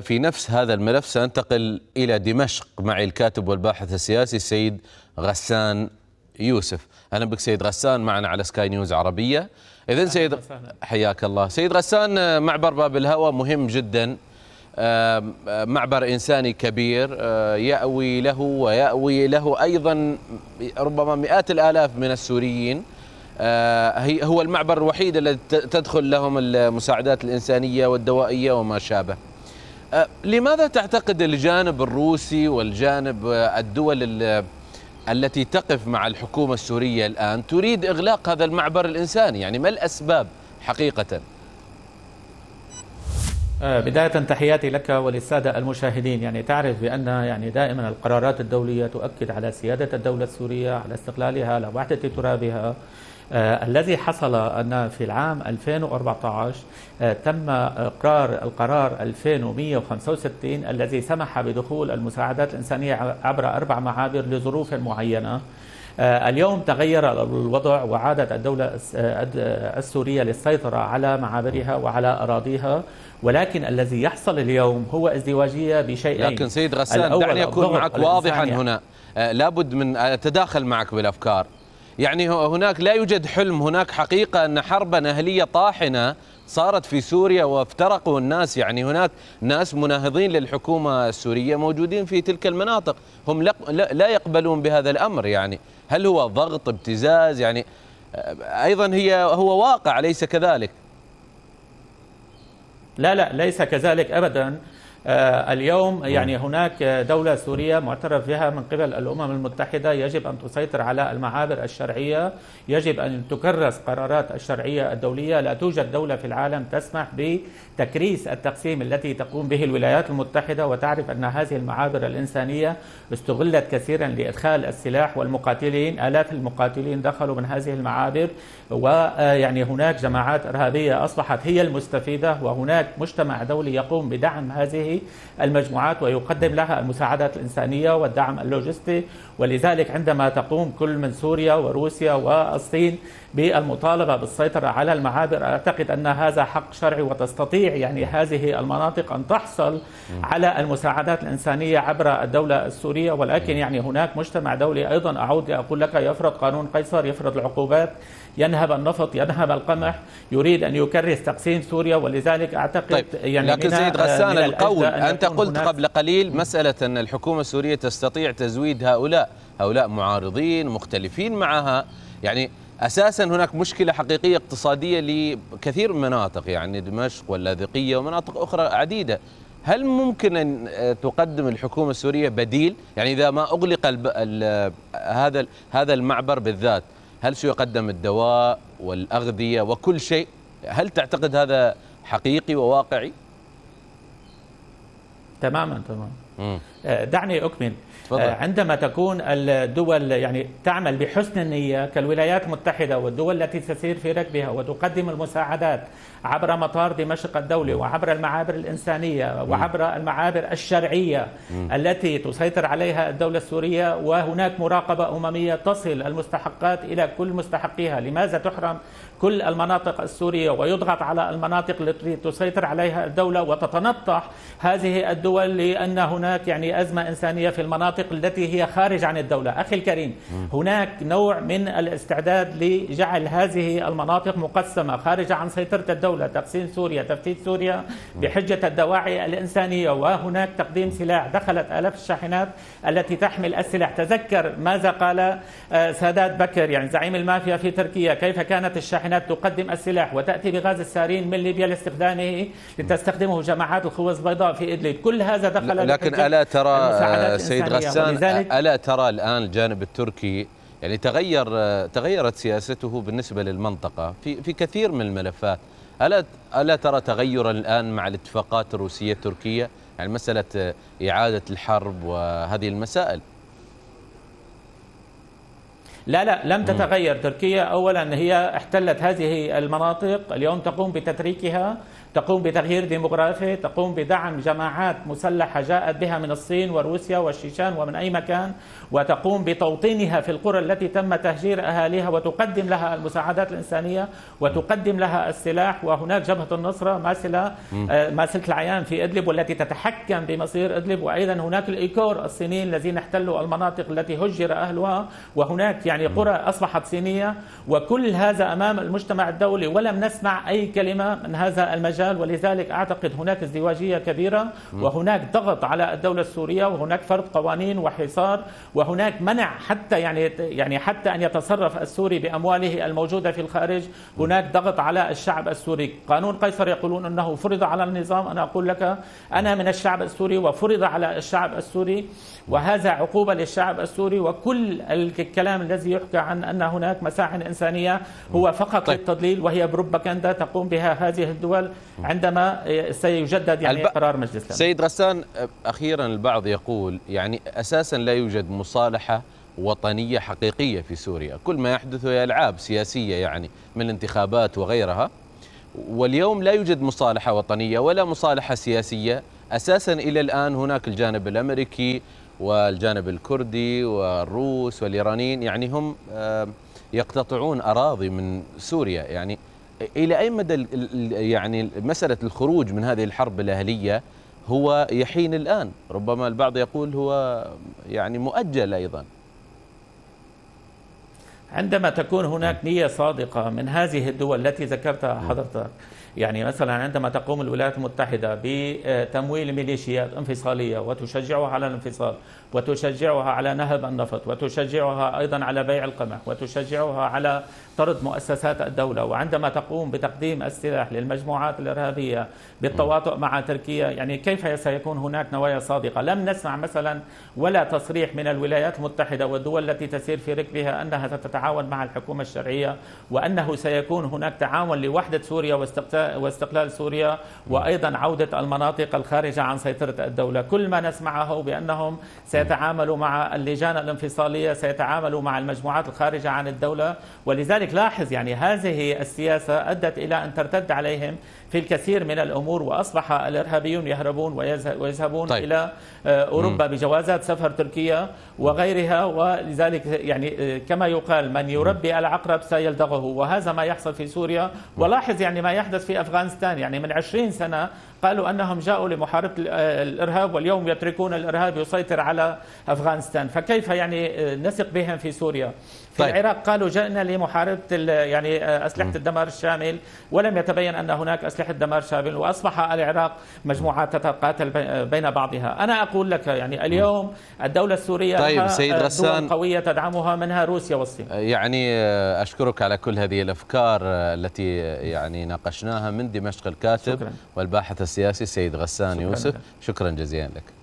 في نفس هذا الملف سننتقل إلى دمشق مع الكاتب والباحث السياسي السيد غسان يوسف. أهلا بك سيد غسان معنا على سكاي نيوز عربية. إذن سيد حياك الله سيد غسان، معبر باب الهوى مهم جدا، معبر إنساني كبير يأوي له أيضا ربما مئات الآلاف من السوريين. هو المعبر الوحيد الذي تدخل لهم المساعدات الإنسانية والدوائية وما شابه. لماذا تعتقد الجانب الروسي والجانب الدول التي تقف مع الحكومة السورية الآن تريد إغلاق هذا المعبر الإنساني؟ يعني ما الأسباب حقيقة؟ بداية تحياتي لك وللسادة المشاهدين. يعني تعرف بأن دائما القرارات الدولية تؤكد على سيادة الدولة السورية، على استقلالها، على وحدة ترابها. الذي حصل أن في العام 2014 تم إقرار القرار 2165 الذي سمح بدخول المساعدات الإنسانية عبر 4 معابر لظروف معينة. اليوم تغير الوضع وعادت الدولة السورية للسيطرة على معابرها وعلى أراضيها، ولكن الذي يحصل اليوم هو ازدواجية بشيئين. لكن سيد غسان دعني أكون معك واضحا هنا، لابد من أتداخل معك بالأفكار. يعني هناك لا يوجد حلم، هناك حقيقة أن حربا أهلية طاحنة صارت في سوريا وافترقوا الناس. يعني هناك ناس مناهضين للحكومة السورية موجودين في تلك المناطق، هم لا يقبلون بهذا الأمر. يعني هل هو ضغط، ابتزاز؟ يعني أيضا هو واقع ليس كذلك؟ لا لا، ليس كذلك أبدا. اليوم هناك دولة سورية معترف بها من قبل الأمم المتحدة، يجب أن تسيطر على المعابر الشرعية، يجب أن تكرس قرارات الشرعية الدولية. لا توجد دولة في العالم تسمح بتكريس التقسيم التي تقوم به الولايات المتحدة، وتعرف أن هذه المعابر الإنسانية استغلت كثيرا لإدخال السلاح والمقاتلين. آلاف المقاتلين دخلوا من هذه المعابر، ويعني هناك جماعات إرهابية أصبحت هي المستفيدة، وهناك مجتمع دولي يقوم بدعم هذه المجموعات ويقدم لها المساعدات الإنسانية والدعم اللوجستي. ولذلك عندما تقوم كل من سوريا وروسيا والصين بالمطالبة بالسيطرة على المعابر، أعتقد أن هذا حق شرعي، وتستطيع هذه المناطق أن تحصل على المساعدات الإنسانية عبر الدولة السورية. ولكن هناك مجتمع دولي أيضا، أعود لأقول لك، يفرض قانون قيصر، يفرض العقوبات، ينهب النفط، ينهب القمح، يريد أن يكرس تقسيم سوريا. ولذلك أعتقد طيب. لكن سيد غسان، القول أنت قلت قبل قليل مسألة أن الحكومة السورية تستطيع تزويد هؤلاء معارضين مختلفين معها. أساسا هناك مشكلة حقيقية اقتصادية لكثير من مناطق، دمشق واللاذقية ومناطق أخرى عديدة. هل ممكن أن تقدم الحكومة السورية بديل؟ إذا ما أغلق هذا المعبر بالذات، هل سيقدم الدواء والأغذية وكل شيء؟ هل تعتقد هذا حقيقي وواقعي؟ تماما تماما. دعني أكمل. عندما تكون الدول تعمل بحسن النية كالولايات المتحدة والدول التي تسير في ركبها وتقدم المساعدات عبر مطار دمشق الدولي وعبر المعابر الإنسانية وعبر المعابر الشرعية التي تسيطر عليها الدولة السورية، وهناك مراقبة أممية تصل المستحقات إلى كل مستحقيها. لماذا تحرم كل المناطق السورية ويضغط على المناطق التي تسيطر عليها الدولة، وتتنطح هذه الدول لأن هناك أزمة إنسانية في المناطق التي هي خارج عن الدولة؟ أخي الكريم، هناك نوع من الاستعداد لجعل هذه المناطق مقسمة خارج عن سيطرة الدولة، تقسيم سوريا، تفتيت سوريا بحجة الدواعي الإنسانية، وهناك تقديم سلاح. دخلت آلاف الشاحنات التي تحمل السلاح. تذكر ماذا قال سادات بكر زعيم المافيا في تركيا، كيف كانت الشاحنات تقدم السلاح وتأتي بغاز السارين من ليبيا لاستخدامه لتستخدمه جماعات الخوذ البيضاء في إدلب. كل هذا دخل. لكن ألا ترى سيد غسان، ألا ترى الآن الجانب التركي تغيرت سياسته بالنسبة للمنطقة في كثير من الملفات؟ ألا ترى تغيرا الآن مع الاتفاقات الروسية التركية، مسألة إعادة الحرب وهذه المسائل؟ لا لا، لم تتغير. تركيا أولا هي احتلت هذه المناطق، اليوم تقوم بتتريكها تقوم بتغيير ديموغرافي، تقوم بدعم جماعات مسلحة جاءت بها من الصين وروسيا والشيشان ومن أي مكان، وتقوم بتوطينها في القرى التي تم تهجير أهاليها، وتقدم لها المساعدات الإنسانية وتقدم لها السلاح. وهناك جبهة النصرة ماسلة العيان في إدلب والتي تتحكم بمصير إدلب، وأيضا هناك الأيكور الصينيين الذين احتلوا المناطق التي هجر أهلها، وهناك يعني قرى أصبحت صينية، وكل هذا أمام المجتمع الدولي ولم نسمع أي كلمة من هذا المجال. ولذلك أعتقد هناك ازدواجية كبيرة، وهناك ضغط على الدولة السورية، وهناك فرض قوانين وحصار، وهناك منع حتى حتى أن يتصرف السوري بأمواله الموجودة في الخارج. هناك ضغط على الشعب السوري. قانون قيصر يقولون أنه فرض على النظام، أنا أقول لك أنا من الشعب السوري وفرض على الشعب السوري، وهذا عقوبة للشعب السوري. وكل الكلام الذي يحكى عن أن هناك مساحن إنسانية هو فقط للتضليل، وهي بروباغندا تقوم بها هذه الدول عندما سيجدد قرار مجلس الأمن. سيد غسان، أخيرا البعض يقول أساسا لا يوجد مصالحة وطنية حقيقية في سوريا، كل ما يحدث هي ألعاب سياسية من انتخابات وغيرها، واليوم لا يوجد مصالحة وطنية ولا مصالحة سياسية أساسا إلى الآن. هناك الجانب الأمريكي والجانب الكردي والروس والإيرانيين هم يقتطعون أراضي من سوريا، إلى أي مدى مسألة الخروج من هذه الحرب الأهلية هو يحين الآن؟ ربما البعض يقول هو مؤجل أيضا. عندما تكون هناك نية صادقة من هذه الدول التي ذكرتها حضرتك، مثلا عندما تقوم الولايات المتحدة بتمويل ميليشيات انفصالية وتشجعها على الانفصال، وتشجعها على نهب النفط، وتشجعها أيضا على بيع القمح، وتشجعها على طرد مؤسسات الدولة، وعندما تقوم بتقديم السلاح للمجموعات الإرهابية بالتواطؤ مع تركيا، كيف سيكون هناك نوايا صادقة؟ لم نسمع مثلا ولا تصريح من الولايات المتحدة والدول التي تسير في ركبها أنها ستتعاون مع الحكومة الشرعية، وأنه سيكون هناك تعاون لوحدة سوريا واستقلال سوريا، وأيضا عودة المناطق الخارجة عن سيطرة الدولة. كل ما نسمعه بأنهم سيتعاملوا مع اللجان الانفصالية، سيتعاملوا مع المجموعات الخارجة عن الدولة. ولذلك لاحظ هذه السياسة أدت إلى أن ترتد عليهم في الكثير من الأمور، وأصبح الإرهابيون يهربون ويذهبون إلى أوروبا بجوازات سفر تركية وغيرها. ولذلك كما يقال من يربي العقرب سيلدغه، وهذا ما يحصل في سوريا. ولاحظ ما يحدث في أفغانستان، من 20 سنة قالوا أنهم جاءوا لمحاربة الإرهاب، واليوم يتركون الإرهاب يسيطر على أفغانستان، فكيف نثق بهم في سوريا؟ في العراق قالوا جئنا لمحاربة أسلحة الدمار الشامل، ولم يتبين أن هناك أسلحة دمار شامل، وأصبح العراق مجموعات تتقاتل بين بعضها. أنا أقول لك اليوم الدولة السورية دول قوية تدعمها، منها روسيا والصين. أشكرك على كل هذه الأفكار التي ناقشناها من دمشق الكاتب والباحث السياسي السيد غسان يوسف. شكرا جزيلا لك.